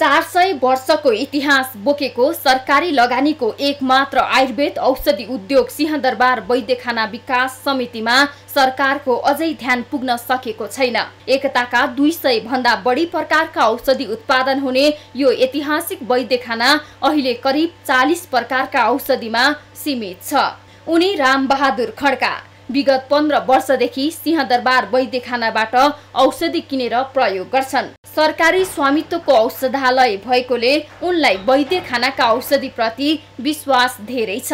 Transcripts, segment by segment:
400 वर्षको इतिहास बोकेको सरकारी लगानीको एक मात्र आयुर्वेद औषधि उद्योग सिंहदरबार वैद्यखाना विकास समितिमा सरकारको अझै ध्यान पुग्न सकेको छैन। एकताका 200 भन्दा बढी प्रकारका औषधि उत्पादन हुने यो ऐतिहासिक वैद्यखाना अहिले करिब 40 प्रकारका औषधिमा सीमित छ। उनी रामबहादुर खड्का विगत 15 वर्षदेखि सिंहदरबार वैद्यखानाबाट औषधि किनेर प्रयोग गर्छन्। सरकारी स्वामित्वको औषधालय भएकोले उनलाई वैद्यखानाका औषधिप्रति विश्वास धेरै छ।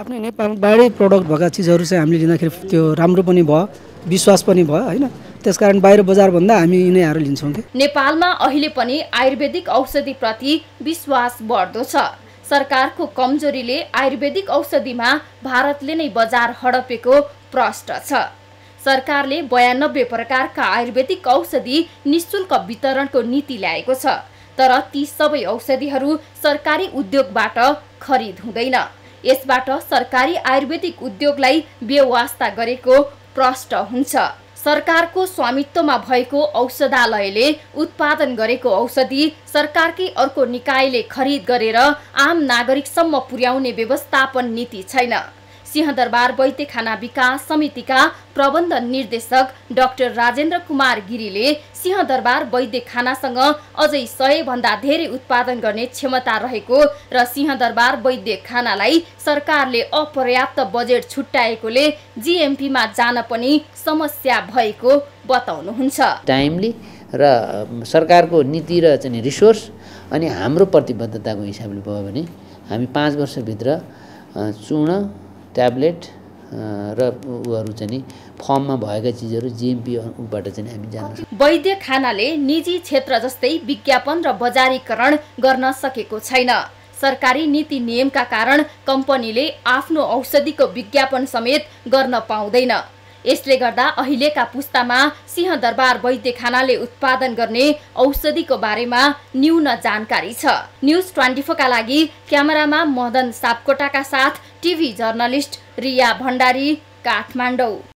आफ्नो नेपालबाटै प्रोडक्ट भएका चिजहरू चाहिँ हामीले लिँदाखेरि त्यो राम्रो पनि भयो, विश्वास पनि भयो हैन। त्यसकारण बाहिर बजार भन्दा हामी यिनैहरु लिन्छौँ। नेपालमा अहिले पनि आयुर्वेदिक औषधिप्रति विश्वास बढ्दो छ। सरकारको कमजोरीले आयुर्वेदिक औषधिमा भारतले नै बजार हडपेको प्रष्ट छ। सरकारले 92 प्रकारका आयुर्वेदिक औषधि निःशुल्क वितरणको नीति ल्याएको छ, तर ती सबै औषधिहरू सरकारी उद्योगबाट खरिद हुँदैन। यसबाट सरकारी आयुर्वेदिक उद्योगलाई बेवास्ता गरेको प्रष्ट हुन्छ। सरकारको स्वामित्वमा भएको औषधालयले उत्पादन गरेको औषधि सरकारकै अर्को निकायले खरिद गरेर आम नागरिकसम्म पुर्याउने व्यवस्थापन नीति छैन। सिंहदरबार वैद्यखाना विकास समितिका प्रबन्ध निर्देशक डाक्टर राजेन्द्र कुमार गिरीले सिंहदरबार वैद्यखानासँग अझै 100 भन्दा धेरै उत्पादन गर्ने क्षमता रहेको र सिंहदरबार वैद्यखानालाई सरकारले अपर्याप्त बजेट छुट्याएकोले जीएमपीमा जान पनि समस्या भएको बताउनुहुन्छ। टाइमली र सरकारको नीति र चाहिँ रिसोर्स अनि हाम्रो प्रतिबद्धताको हिसाबले भयो भने हामी 5 वर्षभित्र चूर्ण ट्याब्लेट र उहरु चाहिँ फर्ममा भएका चीजहरु जीएमपी बाट चाहिँ हामी जान्छौं। वैद्यखानाले निजी क्षेत्र जस्तै विज्ञापन र बजारीकरण गर्न सकेको छैन। सरकारी नीति नियमका कारण कम्पनीले आफ्नो औषधिको विज्ञापन समेत गर्न पाउँदैन। यसले गर्दा अहिलेका पुस्तामा सिंहदरबार वैद्यखानाले उत्पादन गर्ने औषधिको बारेमा न्यून जानकारी छ। न्यूज 24 का लागि क्यामेरामा मदन सापकोटाका साथ टिभी जर्नलिस्ट रिया भंडारी, काठमाडौँ।